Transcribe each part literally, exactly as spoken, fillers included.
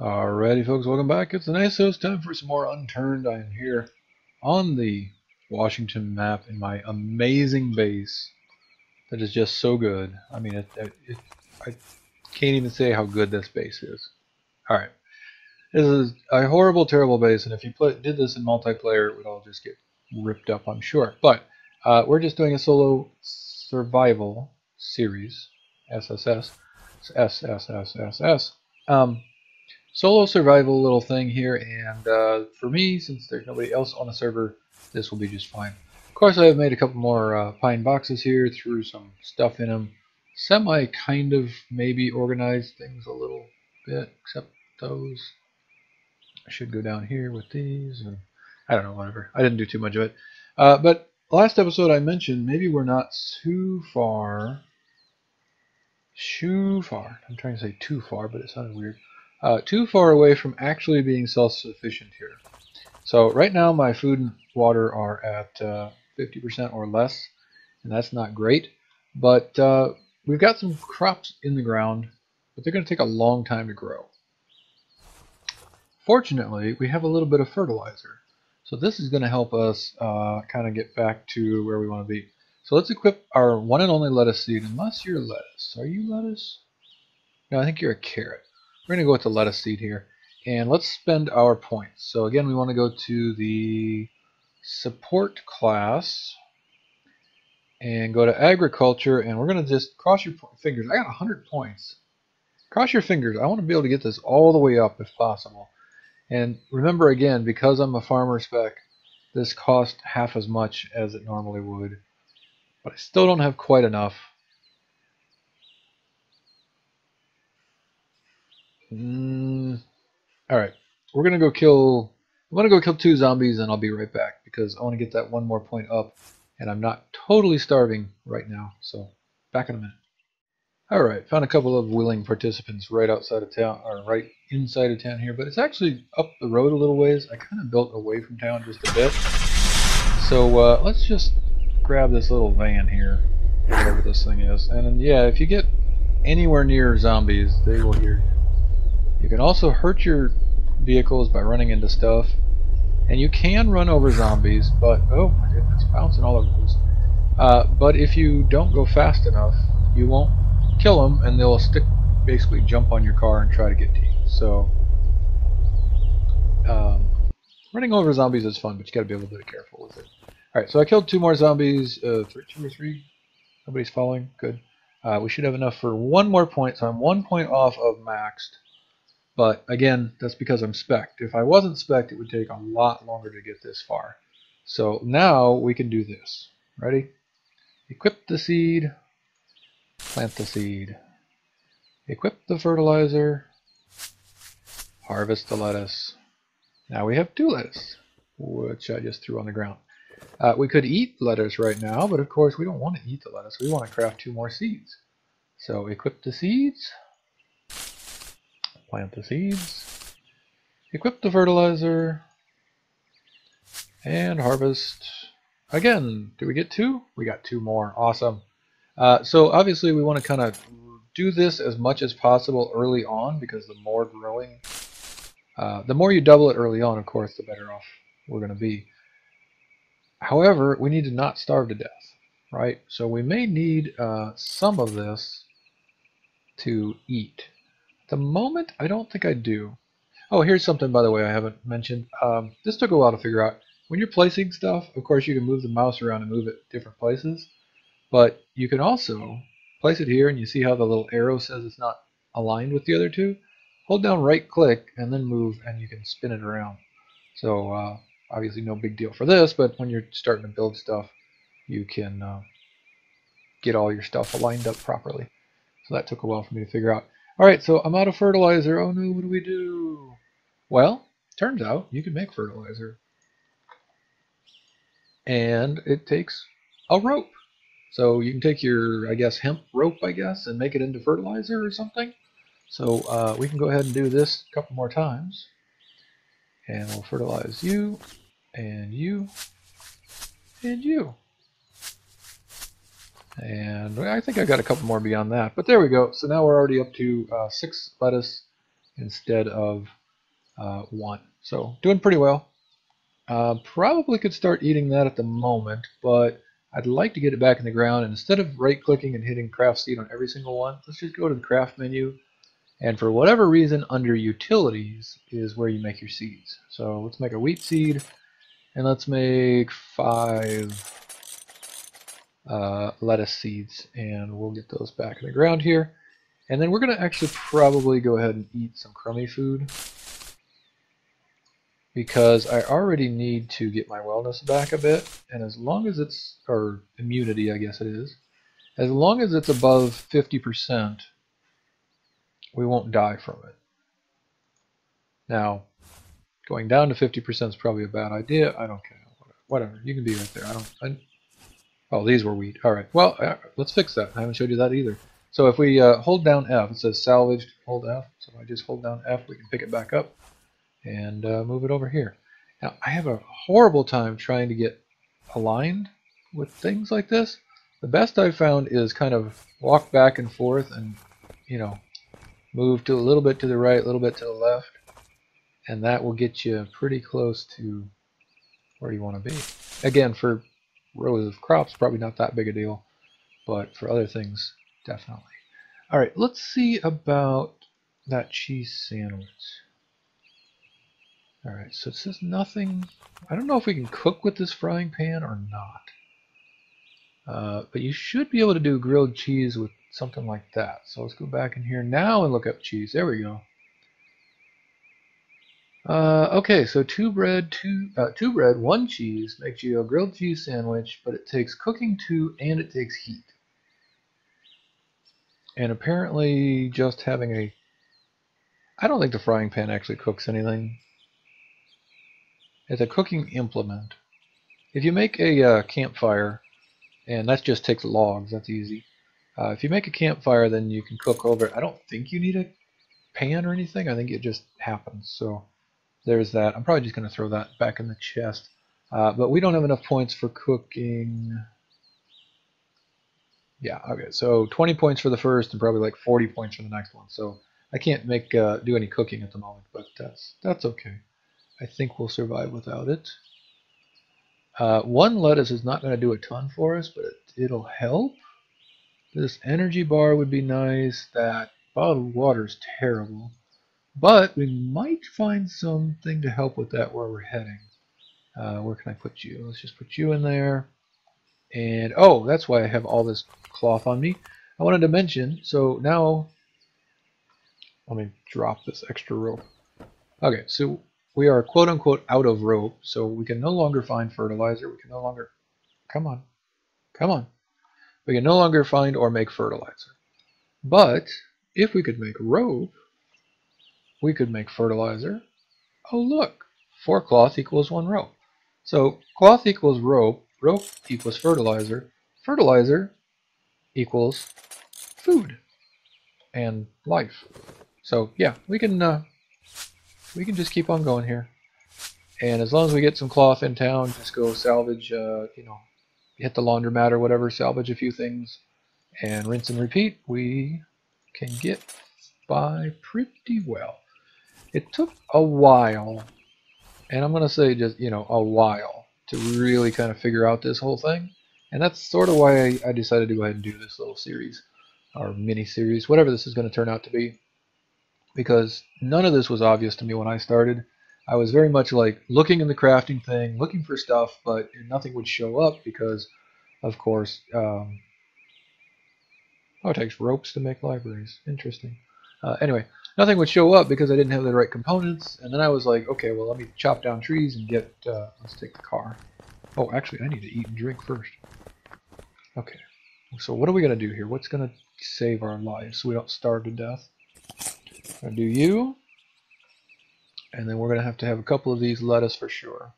Alrighty folks, welcome back. It's Anesos, time for some more Unturned. I am here on the Washington map in my amazing base that is just so good. I mean, it, it, it, I can't even say how good this base is. Alright, this is a horrible, terrible base, and if you play, did this in multiplayer, it would all just get ripped up, I'm sure. But uh, we're just doing a solo survival series, S S S, S S S S S. Um, Solo survival little thing here, and uh, for me, since there's nobody else on the server, this will be just fine. Of course, I have made a couple more uh, pine boxes here, threw some stuff in them, semi kind of maybe organized things a little bit, except those. I should go down here with these, and I don't know, whatever. I didn't do too much of it. Uh, but last episode I mentioned maybe we're not too far, too far. I'm trying to say too far, but it sounded weird. Uh, too far away from actually being self-sufficient here. So right now my food and water are at uh, fifty percent or less, and that's not great. But uh, we've got some crops in the ground, but they're going to take a long time to grow. Fortunately, we have a little bit of fertilizer. So this is going to help us uh, kind of get back to where we want to be. So let's equip our one and only lettuce seed, unless you're lettuce. Are you lettuce? No, I think you're a carrot. We're going to go with the lettuce seed here, and let's spend our points. So again, we want to go to the support class and go to agriculture, and we're going to just cross your fingers. I got one hundred points. Cross your fingers. I want to be able to get this all the way up if possible. And remember again, because I'm a farmer spec, this cost half as much as it normally would, but I still don't have quite enough. Mm, all right, we're gonna go kill. I'm gonna go kill two zombies, and I'll be right back because I want to get that one more point up, and I'm not totally starving right now. So, back in a minute. All right, found a couple of willing participants right outside of town, or right inside of town here, but it's actually up the road a little ways. I kind of built away from town just a bit. So uh, let's just grab this little van here, whatever this thing is, and, and yeah, if you get anywhere near zombies, they will hear you. You can also hurt your vehicles by running into stuff, and you can run over zombies, but oh my goodness, bouncing all over those. Uh, but if you don't go fast enough, you won't kill them, and they'll stick, basically jump on your car and try to get to you. So um, running over zombies is fun, but you got to be a little bit careful with it. All right, so I killed two more zombies. Uh, three, two or three. Nobody's following. Good. Uh, we should have enough for one more point, so I'm one point off of maxed. But again, that's because I'm spec'd. If I wasn't spec'd, it would take a lot longer to get this far. So now we can do this. Ready? Equip the seed, plant the seed, equip the fertilizer, harvest the lettuce. Now we have two lettuce, which I just threw on the ground. Uh, we could eat lettuce right now, but of course we don't want to eat the lettuce. We want to craft two more seeds. So equip the seeds, plant the seeds, equip the fertilizer, and harvest. Again, do we get two? We got two more. Awesome. Uh, so obviously we want to kind of do this as much as possible early on, because the more growing, uh, the more you double it early on, of course, the better off we're going to be. However, we need to not starve to death, right? So we may need uh, some of this to eat. The moment, I don't think I do. Oh, here's something, by the way, I haven't mentioned. Um, this took a while to figure out. When you're placing stuff, of course, you can move the mouse around and move it different places. But you can also place it here, and you see how the little arrow says it's not aligned with the other two? Hold down right-click and then move, and you can spin it around. So uh, obviously no big deal for this, but when you're starting to build stuff, you can uh, get all your stuff aligned up properly. So that took a while for me to figure out. Alright, so I'm out of fertilizer. Oh no, what do we do? Well, turns out you can make fertilizer. And it takes a rope. So you can take your, I guess, hemp rope, I guess, and make it into fertilizer or something. So uh, we can go ahead and do this a couple more times. And we'll fertilize you, and you, and you. And I think I got a couple more beyond that, but there we go. So now we're already up to uh, six lettuce instead of uh, one. So doing pretty well. Uh, probably could start eating that at the moment, but I'd like to get it back in the ground. And instead of right-clicking and hitting craft seed on every single one, let's just go to the craft menu. And for whatever reason, under utilities is where you make your seeds. So let's make a wheat seed, and let's make five uh, lettuce seeds, and we'll get those back in the ground here. And then we're going to actually probably go ahead and eat some crummy food, because I already need to get my wellness back a bit, and as long as it's, or immunity I guess it is, as long as it's above fifty percent, we won't die from it. Now, going down to fifty percent is probably a bad idea. I don't care. Whatever. You can be right there. I don't. I, oh, these were wheat. All right. Well, uh, let's fix that. I haven't showed you that either. So if we uh, hold down F, it says salvaged, hold F. So if I just hold down F, we can pick it back up and uh, move it over here. Now, I have a horrible time trying to get aligned with things like this. The best I've found is kind of walk back and forth and, you know, move to a little bit to the right, a little bit to the left, and that will get you pretty close to where you want to be. Again, for rows of crops, probably not that big a deal, but for other things, definitely. All right, let's see about that cheese sandwich. All right, so it says nothing. I don't know if we can cook with this frying pan or not. Uh, but you should be able to do grilled cheese with something like that. So let's go back in here now and look up cheese. There we go. Uh, okay, so two bread, two, uh, two bread, one cheese makes you a grilled cheese sandwich, but it takes cooking two and it takes heat. And apparently just having a... I don't think the frying pan actually cooks anything. It's a cooking implement. If you make a uh, campfire, and that just takes logs, that's easy. Uh, if you make a campfire, then you can cook over it. I don't think you need a pan or anything. I think it just happens. So there's that. I'm probably just going to throw that back in the chest. Uh, but we don't have enough points for cooking. Yeah, okay. So twenty points for the first and probably like forty points for the next one. So I can't make uh, do any cooking at the moment, but that's, that's okay. I think we'll survive without it. Uh, one lettuce is not going to do a ton for us, but it, it'll help. This energy bar would be nice. That bottled water is terrible. But we might find something to help with that where we're heading. Uh, where can I put you? Let's just put you in there. And, oh, that's why I have all this cloth on me. I wanted to mention, so now, let me drop this extra rope. Okay, so we are quote-unquote out of rope, so we can no longer find fertilizer. We can no longer, come on, come on. We can no longer find or make fertilizer. But if we could make rope, we could make fertilizer. Oh, look, four cloth equals one rope. So cloth equals rope, rope equals fertilizer, fertilizer equals food and life. So yeah, we can uh, we can just keep on going here. And as long as we get some cloth in town, just go salvage, uh, you know, hit the laundromat or whatever, salvage a few things, and rinse and repeat, we can get by pretty well. It took a while, and I'm going to say just, you know, a while to really kind of figure out this whole thing. And that's sort of why I, I decided to go ahead and do this little series, or mini-series, whatever this is going to turn out to be, because none of this was obvious to me when I started. I was very much like looking in the crafting thing, looking for stuff, but nothing would show up because, of course, um, oh, it takes ropes to make libraries. Interesting. Uh, anyway, nothing would show up because I didn't have the right components. And then I was like, okay, well, let me chop down trees and get, uh, let's take the car. Oh, actually, I need to eat and drink first. Okay, so what are we going to do here? What's going to save our lives so we don't starve to death? I'm going to do you. And then we're going to have to have a couple of these lettuce for sure.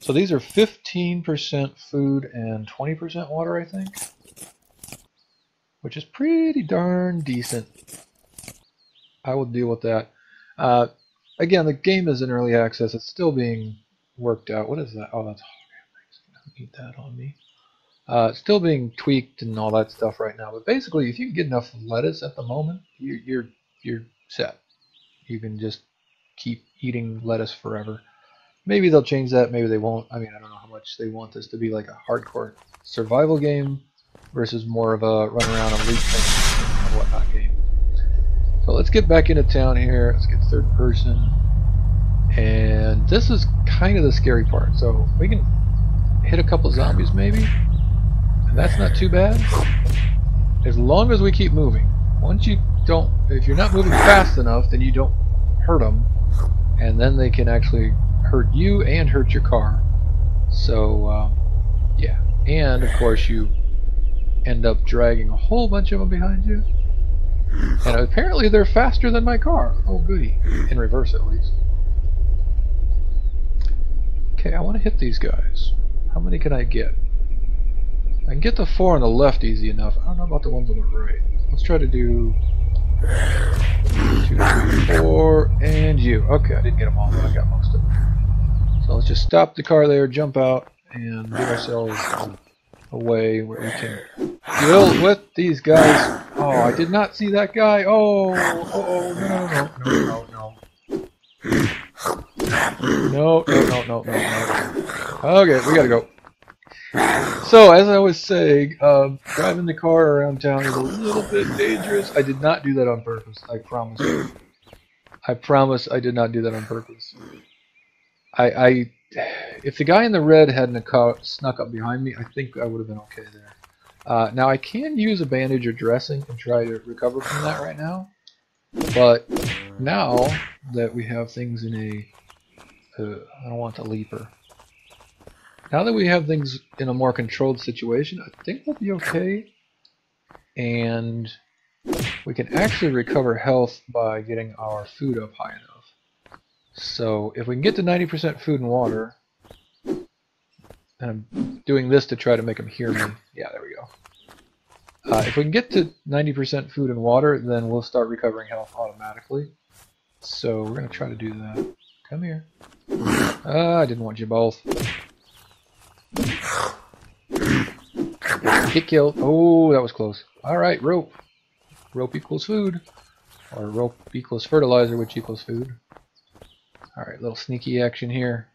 So these are fifteen percent food and twenty percent water, I think, which is pretty darn decent. I will deal with that. Uh, again, the game is in early access. It's still being worked out. What is that? Oh, that's hard. Eat that on me. Uh, still being tweaked and all that stuff right now. But basically, if you can get enough lettuce at the moment, you're, you're, you're set. you can just keep eating lettuce forever. Maybe they'll change that, maybe they won't. I mean, I don't know how much they want this to be like a hardcore survival game versus more of a run around and loot thing and whatnot game. So let's get back into town here. Let's get third person. And this is kind of the scary part. So we can hit a couple zombies maybe. And that's not too bad. As long as we keep moving. Once you don't, if you're not moving fast enough, then you don't hurt them, and then they can actually hurt you and hurt your car. So uh, yeah, and of course you end up dragging a whole bunch of them behind you, and apparently they're faster than my car. Oh goody, in reverse at least. Okay, I want to hit these guys. How many can I get? I can get the four on the left easy enough. I don't know about the ones on the right. Let's try to do two, three, four, and you. Okay, I didn't get them all, but I got most of them. So let's just stop the car there, jump out, and give ourselves away where we can deal with these guys. Oh, I did not see that guy. Oh, uh oh, no, no, no, no, no, no, no, no, no, no. Okay, we gotta go. So, as I was saying, uh, driving the car around town is a little bit dangerous. I did not do that on purpose, I promise you. I promise I did not do that on purpose. I, I, if the guy in the red hadn't snuck up behind me, I think I would have been okay there. Uh, now, I can use a bandage or dressing and try to recover from that right now. But now that we have things in a... Uh, I don't want the leaper. Now that we have things in a more controlled situation, I think we'll be okay. And we can actually recover health by getting our food up high enough. So if we can get to ninety percent food and water, and I'm doing this to try to make them hear me. Yeah, there we go. Uh, if we can get to ninety percent food and water, then we'll start recovering health automatically. So we're going to try to do that. Come here. Uh, I didn't want you both. Get killed. Oh, that was close. Alright, rope. Rope equals food. Or rope equals fertilizer, which equals food. Alright, little sneaky action here.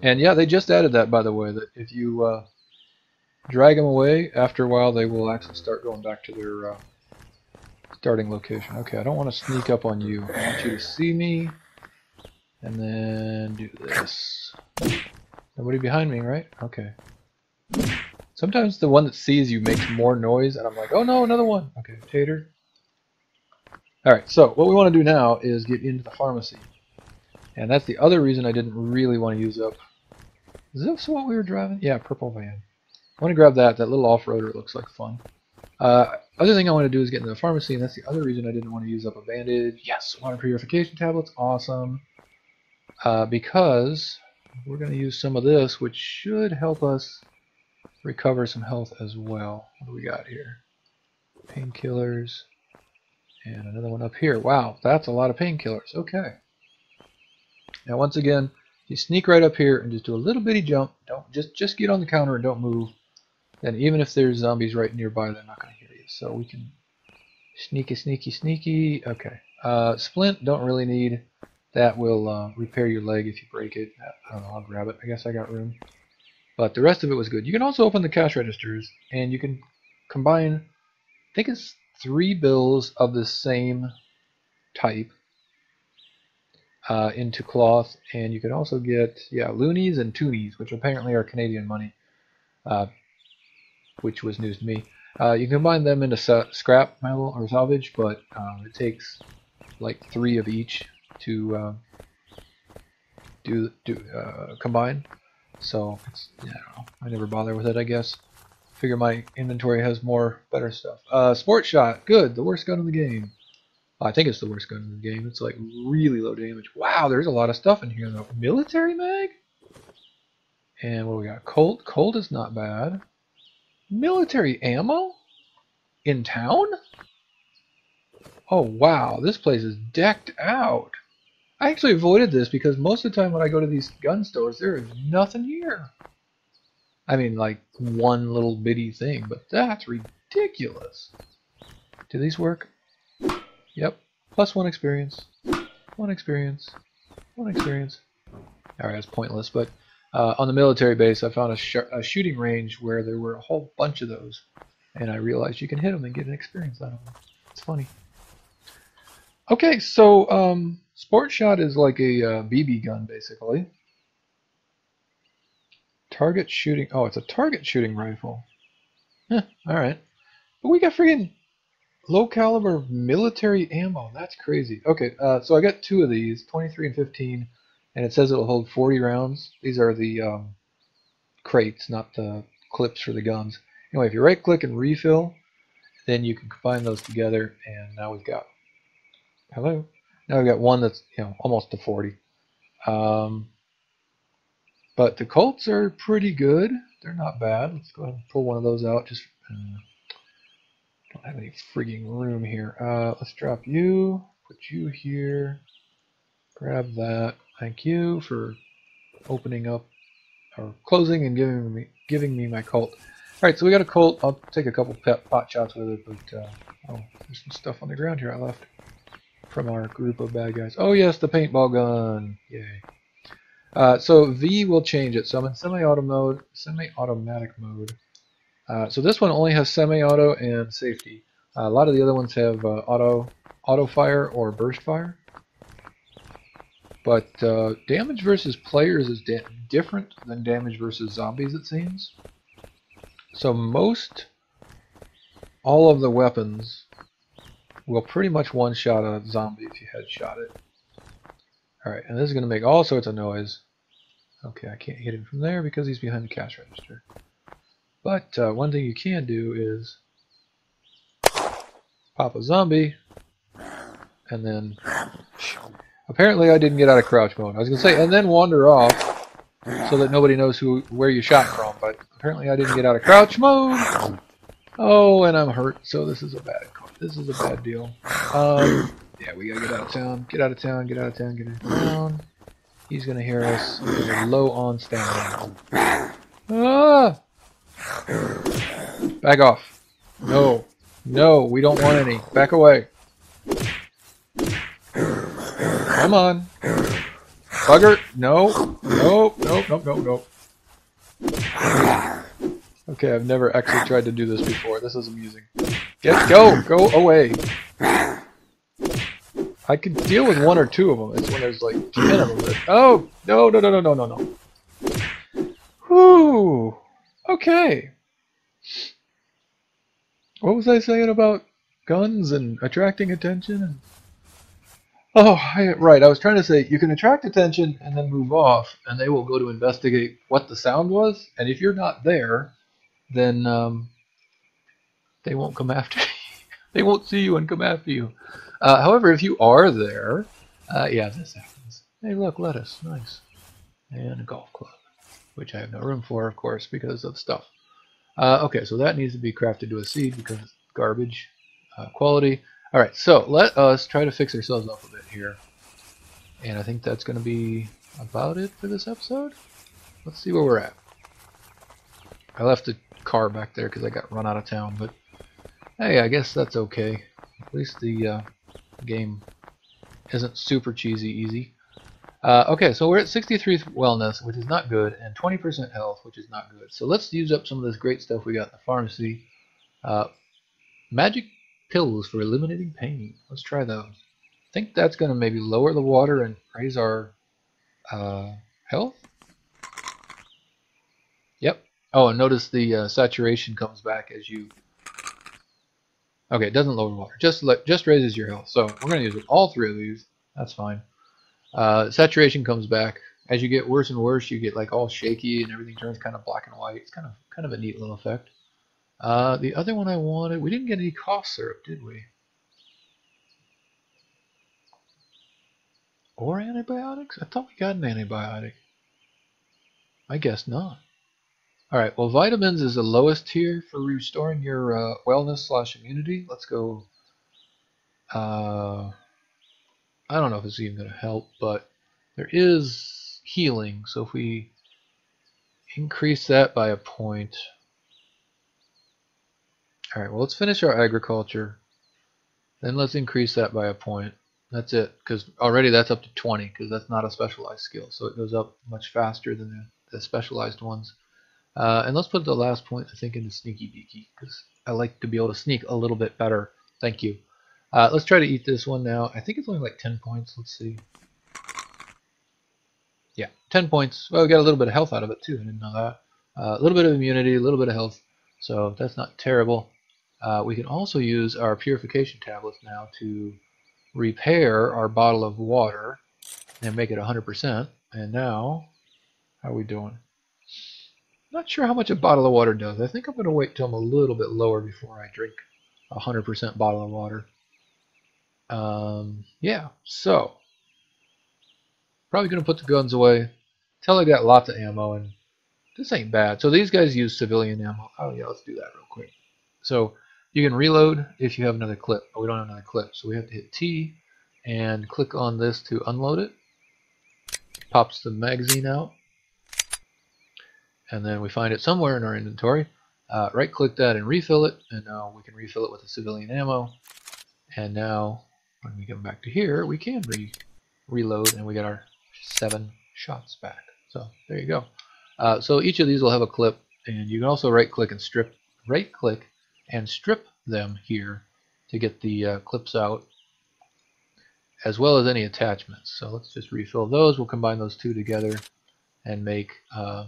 And yeah, they just added that, by the way, that if you uh, drag them away, after a while they will actually start going back to their uh, starting location. Okay, I don't want to sneak up on you. I want you to see me. And then do this. Nobody behind me, right? Okay. Sometimes the one that sees you makes more noise, and I'm like, oh no, another one. Okay, tater. Alright, so what we want to do now is get into the pharmacy. And that's the other reason I didn't really want to use up. Is this what we were driving? Yeah, purple van. I want to grab that. That little off-roader looks like fun. Uh, other thing I want to do is get into the pharmacy, and that's the other reason I didn't want to use up a bandage. Yes, water purification tablets. Awesome. Uh, because we're going to use some of this, which should help us recover some health as well. What do we got here? Painkillers. And another one up here. Wow, that's a lot of painkillers. Okay. Now once again, you sneak right up here and just do a little bitty jump. Don't just, just get on the counter and don't move. And even if there's zombies right nearby, they're not going to hear you. So we can sneaky, sneaky, sneaky. Okay. Uh, splint, don't really need. That will uh, repair your leg if you break it. I don't know, I'll grab it. I guess I got room. But the rest of it was good. You can also open the cash registers, and you can combine, I think it's three bills of the same type uh, into cloth. And you can also get, yeah, loonies and toonies, which apparently are Canadian money, uh, which was news to me. Uh, you can combine them into scrap metal or salvage, but um, it takes like three of each to uh, do do uh, combine, so it's, yeah, I don't know. I never bother with it. I guess figure my inventory has more better stuff. Uh, sport shot, good, the worst gun in the game. I think it's the worst gun in the game. It's like really low damage. Wow, there's a lot of stuff in here though. Military mag, and what do we got? Colt, Colt is not bad. Military ammo in town. Oh wow, this place is decked out. I actually avoided this because most of the time when I go to these gun stores, there is nothing here. I mean, like one little bitty thing, but that's ridiculous. Do these work? Yep. Plus one experience. One experience. One experience. Alright, that's pointless, but uh, on the military base I found a, sh a shooting range where there were a whole bunch of those, and I realized you can hit them and get an experience out of them. It's funny. Okay, so um, Sport Shot is like a uh, B B gun, basically. Target shooting... Oh, it's a target shooting rifle. Huh, alright. But we got friggin' low caliber military ammo. That's crazy. Okay, uh, so I got two of these, twenty-three and fifteen, and it says it'll hold forty rounds. These are the um, crates, not the clips for the guns. Anyway, if you right click and refill, then you can combine those together, and now we've got... Hello. Now we've got one that's, you know, almost to forty. Um, but the Colts are pretty good. They're not bad. Let's go ahead and pull one of those out. Just uh, don't have any frigging room here. Uh, let's drop you. Put you here. Grab that. Thank you for opening up or closing and giving me giving me my Colt. All right, so we got a Colt. I'll take a couple pet pot shots with it, but uh, oh, there's some stuff on the ground here I left from our group of bad guys. Oh yes, the paintball gun. Yay. Uh, so V will change it. So I'm in semi-auto mode, semi-automatic mode. Uh, so this one only has semi-auto and safety. Uh, a lot of the other ones have uh, auto, auto fire or burst fire. But uh, damage versus players is da different than damage versus zombies, it seems. So most all of the weapons will pretty much one-shot a zombie if you headshot it. Alright, and this is going to make all sorts of noise. Okay, I can't hit him from there because he's behind the cash register. But uh, one thing you can do is pop a zombie, and then... Apparently I didn't get out of crouch mode. I was going to say, and then wander off so that nobody knows who where you shot from, but apparently I didn't get out of crouch mode. Oh, and I'm hurt, so this is a bad call. This is a bad deal. Um, yeah, we gotta get out of town. Get out of town. Get out of town. Get out of town. He's gonna hear us. We're low on stamina. Ah! Back off. No, no, we don't want any. Back away. Come on, bugger. No, no, no, no, no, no. Okay, I've never actually tried to do this before. This is amusing. Get go! Go away! I can deal with one or two of them. It's when there's like ten of them. That, oh! No, no, no, no, no, no, no. Whew! Okay. What was I saying about guns and attracting attention? And... Oh, I, right. I was trying to say you can attract attention and then move off, and they will go to investigate what the sound was, and if you're not there, then um, they won't come after you. They won't see you and come after you. Uh, however, if you are there, uh, yeah, this happens. Hey, look, lettuce. Nice. And a golf club, which I have no room for, of course, because of stuff. Uh, okay, so that needs to be crafted to a seed because it's garbage uh, quality. All right, so let us try to fix ourselves up a bit here. And I think that's going to be about it for this episode. Let's see where we're at. I left the car back there because I got run out of town, but hey, I guess that's okay. At least the uh, game isn't super cheesy easy. Uh, okay, so we're at sixty-three wellness, which is not good, and twenty percent health, which is not good. So let's use up some of this great stuff we got in the pharmacy. Uh, magic pills for eliminating pain. Let's try those. I think that's going to maybe lower the water and raise our uh, health. Yep. Oh, and notice the uh, saturation comes back as you... Okay, it doesn't lower water. Just let, just raises your health. So we're going to use all three of these. That's fine. Uh, saturation comes back as you get worse and worse. You get like all shaky and everything turns kind of black and white. It's kind of kind of a neat little effect. Uh, the other one I wanted. We didn't get any cough syrup, did we? Or antibiotics? I thought we got an antibiotic. I guess not. All right, well, vitamins is the lowest here for restoring your uh, wellness slash immunity. Let's go. Uh, I don't know if it's even going to help, but there is healing. So if we increase that by a point. All right, well, let's finish our agriculture. Then let's increase that by a point. That's it, because already that's up to twenty, because that's not a specialized skill, so it goes up much faster than the, the specialized ones. Uh, and let's put the last point, I think, into Sneaky Beaky, because I like to be able to sneak a little bit better. Thank you. Uh, let's try to eat this one now. I think it's only like ten points. Let's see. Yeah, ten points. Well, we got a little bit of health out of it, too. I didn't know that. Uh, a little bit of immunity, a little bit of health, so that's not terrible. Uh, we can also use our purification tablets now to repair our bottle of water and make it one hundred percent. And now, how are we doing? Not sure how much a bottle of water does. I think I'm going to wait till I'm a little bit lower before I drink a one hundred percent bottle of water. Um, yeah, so probably going to put the guns away till I got lots of ammo, and this ain't bad. So these guys use civilian ammo. Oh yeah, let's do that real quick. So you can reload if you have another clip, but we don't have another clip, so we have to hit T and click on this to unload it. Pops the magazine out, and then we find it somewhere in our inventory. Uh, right click that and refill it, and now we can refill it with the civilian ammo. And now when we come back to here, we can re reload, and we get our seven shots back. So there you go. Uh, so each of these will have a clip, and you can also right click and strip right click and strip them here to get the uh, clips out, as well as any attachments. So let's just refill those. We'll combine those two together and make uh,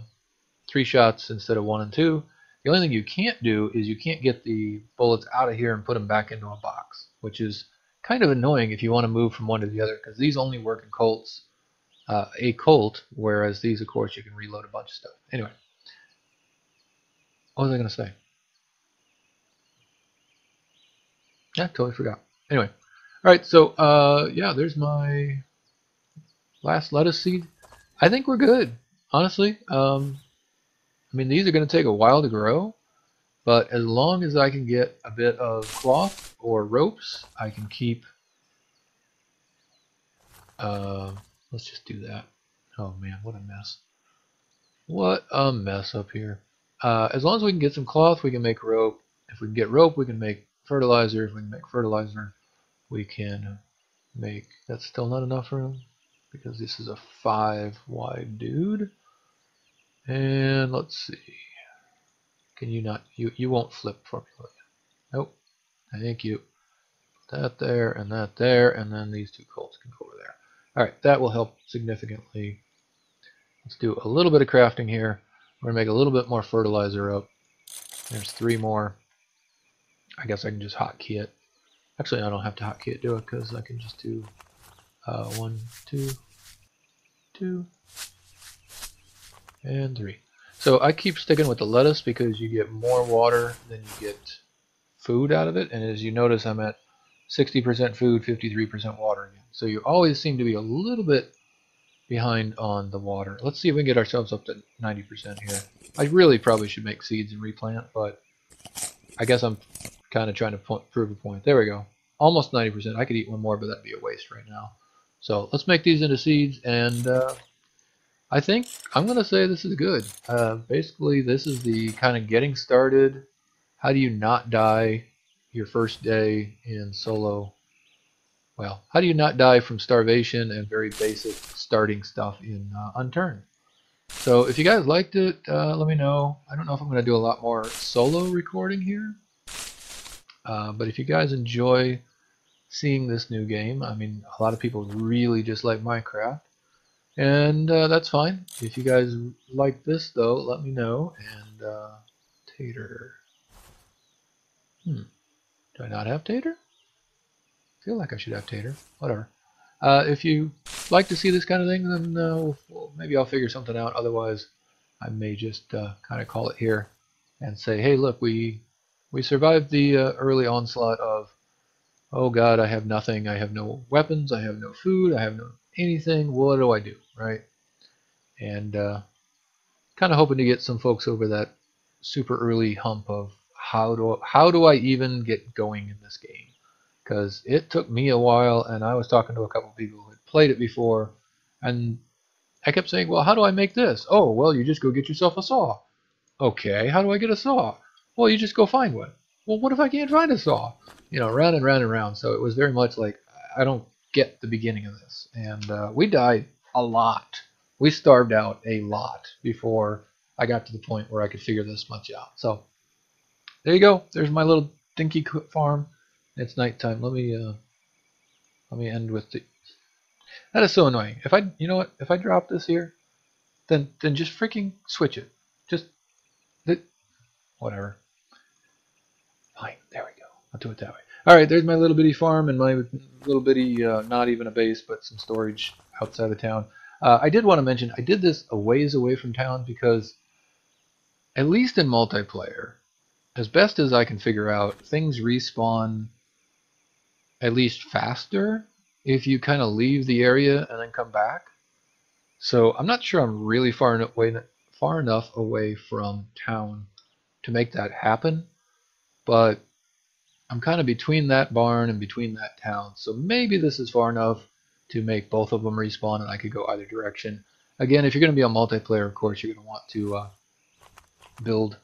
three shots instead of one and two. The only thing you can't do is you can't get the bullets out of here and put them back into a box, which is kind of annoying if you want to move from one to the other, because these only work in Colts, uh, a Colt, whereas these, of course, you can reload a bunch of stuff. Anyway, what was I going to say? Yeah, totally forgot. Anyway, all right, so uh, yeah, there's my last lettuce seed. I think we're good, honestly. Um, I mean, these are going to take a while to grow, but as long as I can get a bit of cloth or ropes, I can keep... Uh, let's just do that. Oh, man, what a mess. What a mess up here. Uh, as long as we can get some cloth, we can make rope. If we can get rope, we can make fertilizer. If we can make fertilizer, we can make... That's still not enough room, because this is a five-wide dude. And let's see. Can you not? You you won't flip for me, will you? Nope. Thank you. That there and that there, and then these two Colts can go over there. All right, that will help significantly. Let's do a little bit of crafting here. We're gonna make a little bit more fertilizer up. There's three more. I guess I can just hotkey it. Actually, I don't have to hotkey it, do it, because I can just do uh, one, two, two. And three. So I keep sticking with the lettuce because you get more water than you get food out of it. And as you notice, I'm at sixty percent food, fifty-three percent water again. So you always seem to be a little bit behind on the water. Let's see if we can get ourselves up to ninety percent here. I really probably should make seeds and replant, but I guess I'm kind of trying to prove a point. There we go. Almost ninety percent. I could eat one more, but that'd be a waste right now. So let's make these into seeds, and... Uh, I think I'm going to say this is good. Uh, basically, this is the kind of getting started. How do you not die your first day in solo? Well, how do you not die from starvation and very basic starting stuff in uh, Unturned? So if you guys liked it, uh, let me know. I don't know if I'm going to do a lot more solo recording here. Uh, but if you guys enjoy seeing this new game, I mean, a lot of people really just like Minecraft. And uh, that's fine. If you guys like this, though, let me know. And uh, tater. Hmm. Do I not have tater? I feel like I should have tater. Whatever. Uh, if you like to see this kind of thing, then uh, well, maybe I'll figure something out. Otherwise, I may just uh, kind of call it here and say, hey, look, we we survived the uh, early onslaught of, oh, God, I have nothing. I have no weapons. I have no food. I have no... anything. What do I do, right? And uh, kind of hoping to get some folks over that super early hump of how do how do I even get going in this game, because it took me a while, and I was talking to a couple people who had played it before, and I kept saying, well, how do I make this? Oh, well, you just go get yourself a saw. Okay, how do I get a saw? Well, you just go find one. well, what if I can't find a saw? You know, round and round and round. So it was very much like, I don't get the beginning of this. And uh, we died a lot. We starved out a lot before I got to the point where I could figure this much out. So there you go. There's my little dinky farm. It's nighttime. Let me uh, let me end with the. That is so annoying. If I, you know what? If I drop this here, then then just freaking switch it. Just that, whatever. Fine. There we go. I'll do it that way. All right. There's my little bitty farm and my little bitty, uh, not even a base, but some storage outside of town. Uh, I did want to mention I did this a ways away from town because, at least in multiplayer, as best as I can figure out, things respawn at least faster if you kind of leave the area and then come back. So I'm not sure I'm really far enough away, far enough away from town to make that happen, but I'm kind of between that barn and between that town. So maybe this is far enough to make both of them respawn and I could go either direction. Again, if you're going to be on multiplayer, of course, you're going to want to uh, build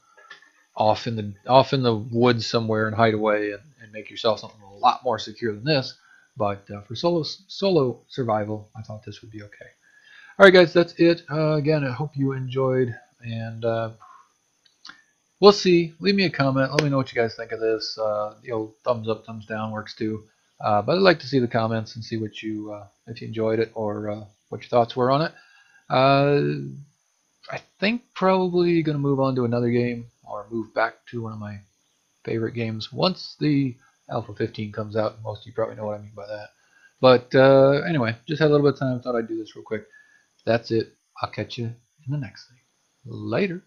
off in the off in the woods somewhere and hide away and, and make yourself something a lot more secure than this. But uh, for solo solo survival, I thought this would be okay. All right, guys, that's it. Uh, again, I hope you enjoyed, and uh, we'll see. Leave me a comment. Let me know what you guys think of this. Uh, you know, thumbs up, thumbs down works too. Uh, but I'd like to see the comments and see what you uh, if you enjoyed it or uh, what your thoughts were on it. Uh, I think probably going to move on to another game, or move back to one of my favorite games once the Alpha fifteen comes out. Most of you probably know what I mean by that. But uh, anyway, just had a little bit of time. Thought I'd do this real quick. That's it. I'll catch you in the next thing. Later.